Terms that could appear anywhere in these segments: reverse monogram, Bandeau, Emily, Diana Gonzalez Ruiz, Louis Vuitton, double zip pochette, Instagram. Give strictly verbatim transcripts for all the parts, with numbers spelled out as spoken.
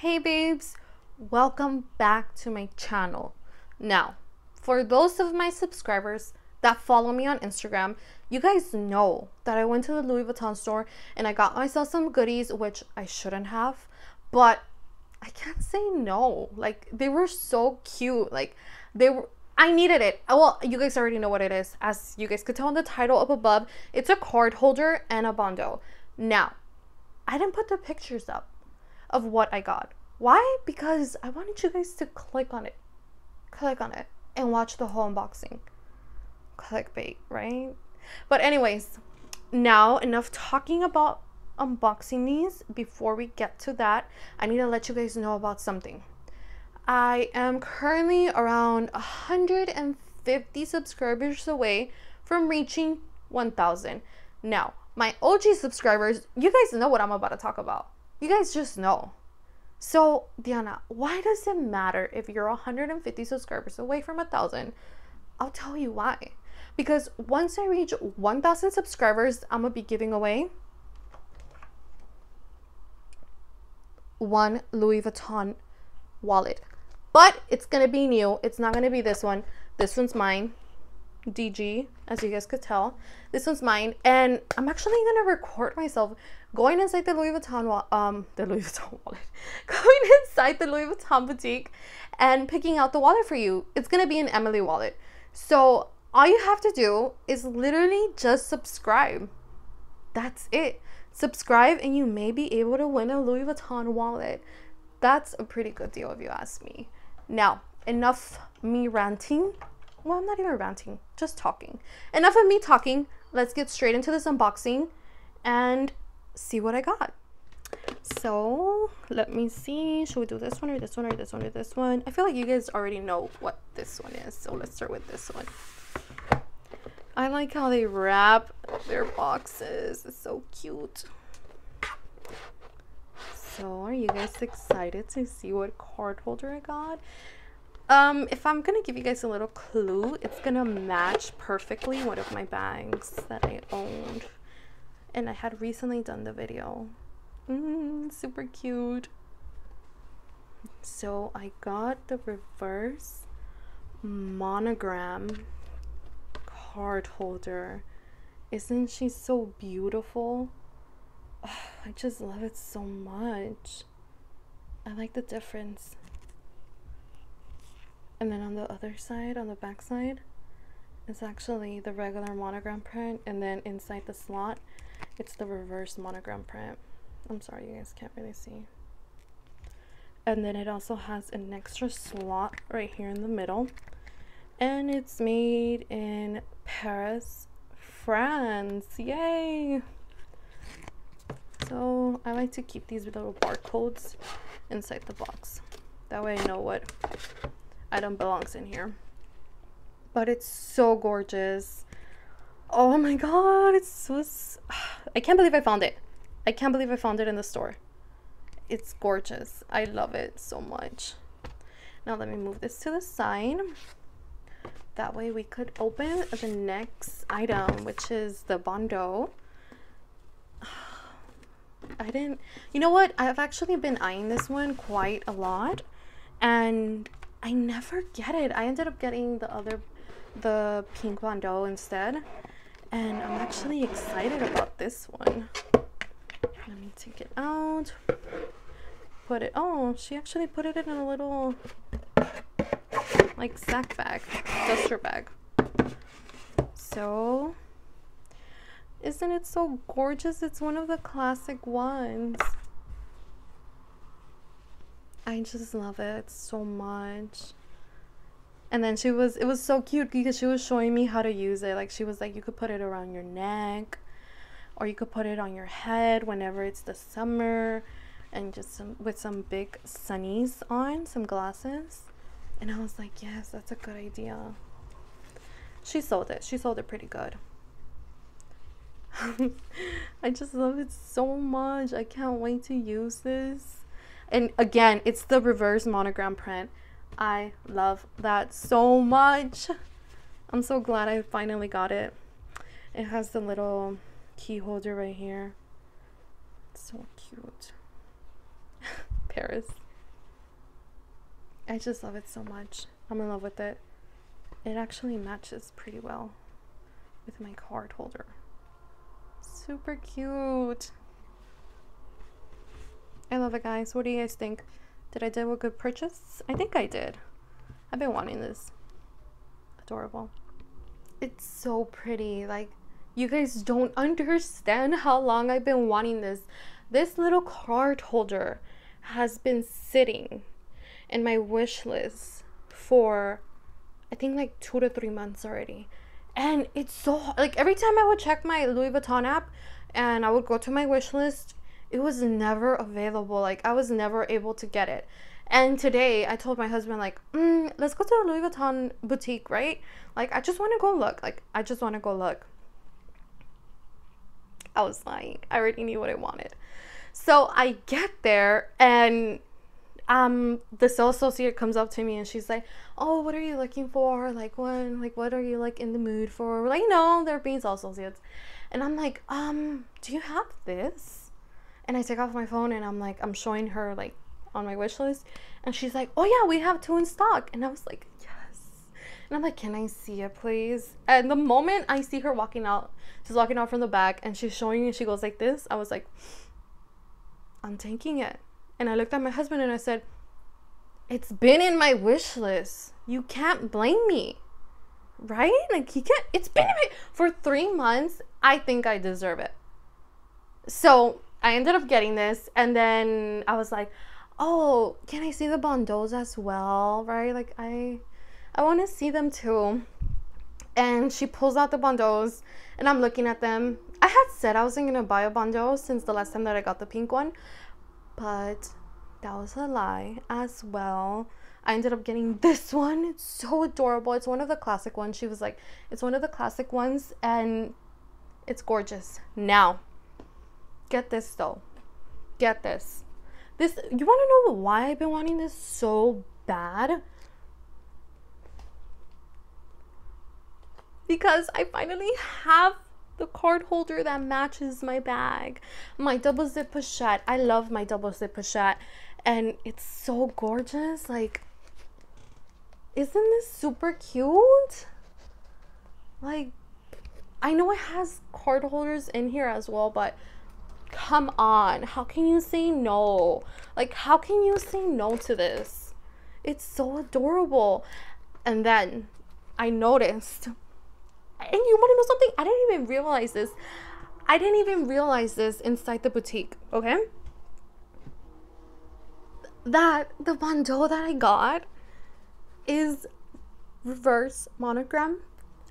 Hey babes, welcome back to my channel. Now, for those of my subscribers that follow me on Instagram, you guys know that I went to the Louis Vuitton store and I got myself some goodies, which I shouldn't have, but I can't say no. Like, they were so cute. Like, they were, I needed it. Well, you guys already know what it is. As you guys could tell in the title up above, it's a card holder and a Bandeau. Now, I didn't put the pictures up of what I got. Why? Because I wanted you guys to click on it. Click on it and watch the whole unboxing. Clickbait, right? But anyways, now enough talking about unboxing these. Before we get to that, I need to let you guys know about something. I am currently around one hundred fifty subscribers away from reaching one thousand. Now, my O G subscribers, you guys know what I'm about to talk about. You guys just know. So, Diana, why does it matter if you're one hundred fifty subscribers away from one thousand? I'll tell you why. Because once I reach one thousand subscribers, I'm going to be giving away one Louis Vuitton wallet. But it's going to be new. It's not going to be this one. This one's mine. D G, as you guys could tell, this one's mine, and I'm actually gonna record myself going inside the Louis Vuitton um the Louis Vuitton wallet going inside the Louis Vuitton boutique and picking out the wallet for you. It's gonna be an Emily wallet. So all you have to do is literally just subscribe. That's it. Subscribe and you may be able to win a Louis Vuitton wallet. That's a pretty good deal if you ask me. Now, enough me ranting. Well, I'm not even ranting, just talking. Enough of me talking. Let's get straight into this unboxing and see what I got. So let me see. Should we do this one or this one or this one or this one? I feel like you guys already know what this one is, so let's start with this one. I like how they wrap their boxes. It's so cute. So are you guys excited to see what card holder I got? Um, if I'm gonna give you guys a little clue, it's gonna match perfectly one of my bags that I owned. And I had recently done the video. Mm, super cute. So I got the reverse monogram card holder. Isn't she so beautiful? Oh, I just love it so much. I like the difference. And then on the other side, on the back side, it's actually the regular monogram print. And then inside the slot, it's the reverse monogram print. I'm sorry, you guys can't really see. And then it also has an extra slot right here in the middle. And it's made in Paris, France. Yay! So I like to keep these little barcodes inside the box. That way I know what item belongs in here. But it's so gorgeous. Oh my god, it's so, so I can't believe I found it. I can't believe I found it in the store. It's gorgeous. I love it so much. Now let me move this to the side. That way we could open the next item, which is the Bandeau. I didn't, you know what? I've actually been eyeing this one quite a lot and I never get it. I ended up getting the other, the pink Bandeau instead. And I'm actually excited about this one. Let me take it out. Put it, oh, she actually put it in a little, like, sack bag, duster bag. So, isn't it so gorgeous? It's one of the classic ones. I just love it so much. And then she was, it was so cute because she was showing me how to use it. Like, she was like, you could put it around your neck or you could put it on your head whenever it's the summer, and just some, with some big sunnies on, some glasses. And I was like, yes, that's a good idea. She sold it. She sold it pretty good. I just love it so much. I can't wait to use this. And again, it's the reverse monogram print. I love that so much. I'm so glad I finally got it. It has the little key holder right here. It's so cute. Paris. I just love it so much. I'm in love with it. It actually matches pretty well with my card holder. Super cute. I love it, guys. What do you guys think? Did I do a good purchase? I think I did. I've been wanting this. Adorable. It's so pretty. Like, you guys don't understand how long I've been wanting this. This little card holder has been sitting in my wish list for I think like two to three months already, and it's so, like, every time I would check my Louis Vuitton app and I would go to my wish list, it was never available. Like, I was never able to get it. And today I told my husband, like, mm, let's go to a Louis Vuitton boutique, right? Like, I just want to go look. Like, I just want to go look. I was lying. I already knew what I wanted. So I get there, and um the sales associate comes up to me and she's like, oh, what are you looking for? Like, what like what are you, like, in the mood for? Like, you know, they're being sales associates. And I'm like, um do you have this? And I take off my phone and I'm like, I'm showing her, like, on my wish list, and she's like, oh yeah, we have two in stock. And I was like, yes. And I'm like, can I see it, please? And the moment I see her walking out, she's walking out from the back, and she's showing me, and she goes like this. I was like, I'm taking it. And I looked at my husband and I said, it's been in my wish list. You can't blame me, right? Like, you can't, it's been in my, for three months. I think I deserve it. So I ended up getting this. And then I was like, oh, can I see the Bandeaus as well, right? Like, I, I want to see them too. And she pulls out the Bandeaus, and I'm looking at them. I had said I wasn't going to buy a Bandeau since the last time that I got the pink one, but that was a lie as well. I ended up getting this one. It's so adorable. It's one of the classic ones. She was like, it's one of the classic ones, and it's gorgeous. Now, get this though. Get this. This, you want to know why I've been wanting this so bad? Because I finally have the card holder that matches my bag, my double zip pochette. I love my double zip pochette, and it's so gorgeous. Like, isn't this super cute? Like, I know it has card holders in here as well, but come on, how can you say no? Like, how can you say no to this? It's so adorable. And then I noticed, and you want to know something? I didn't even realize this. I didn't even realize this inside the boutique, okay? That the Bandeau that I got is reverse monogram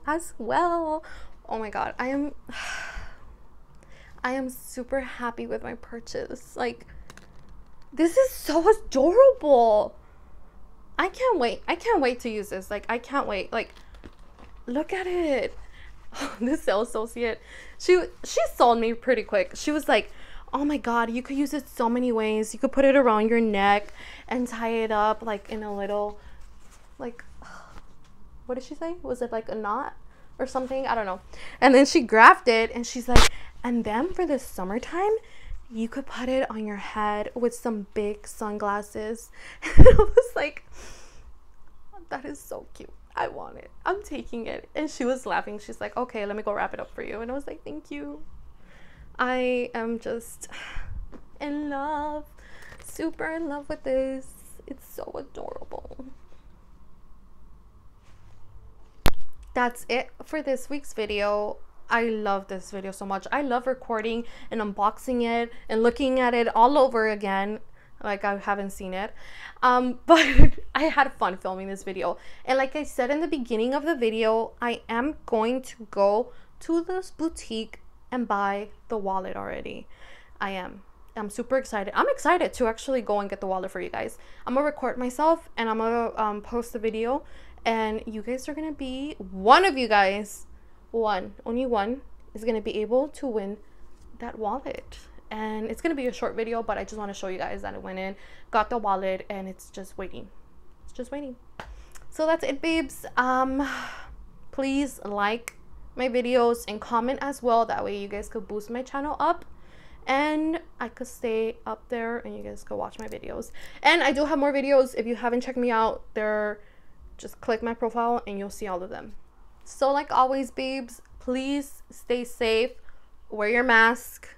as well. Oh my God, I am, I am super happy with my purchase. Like, this is so adorable. I can't wait. I can't wait to use this. Like, I can't wait. Like, look at it. Oh, this sales associate, she she sold me pretty quick. She was like, oh my God, you could use it so many ways. You could put it around your neck and tie it up, like, in a little, like, what did she say? Was it like a knot or something? I don't know. And then she grabbed it, and she's like, and then for the summertime, you could put it on your head with some big sunglasses. And I was like, that is so cute. I want it. I'm taking it. And she was laughing. She's like, okay, let me go wrap it up for you. And I was like, thank you. I am just in love. Super in love with this. It's so adorable. That's it for this week's video. I love this video so much. I love recording and unboxing it and looking at it all over again. Like, I haven't seen it, um but I had fun filming this video. And like I said in the beginning of the video, I am going to go to this boutique and buy the wallet already. I am I'm super excited. I'm excited to actually go and get the wallet for you guys. I'm gonna record myself, and I'm gonna um, post the video, and you guys are gonna be one of you guys one only one is gonna be able to win that wallet. And it's going to be a short video, but I just want to show you guys that I went in, got the wallet, and it's just waiting. It's just waiting. So that's it, babes. Um, please like my videos and comment as well. That way you guys could boost my channel up. and I could stay up there and you guys go watch my videos. And I do have more videos. If you haven't checked me out, they're just click my profile and you'll see all of them. So like always, babes, please stay safe, wear your mask,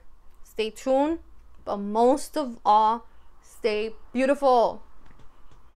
stay tuned, but most of all, stay beautiful.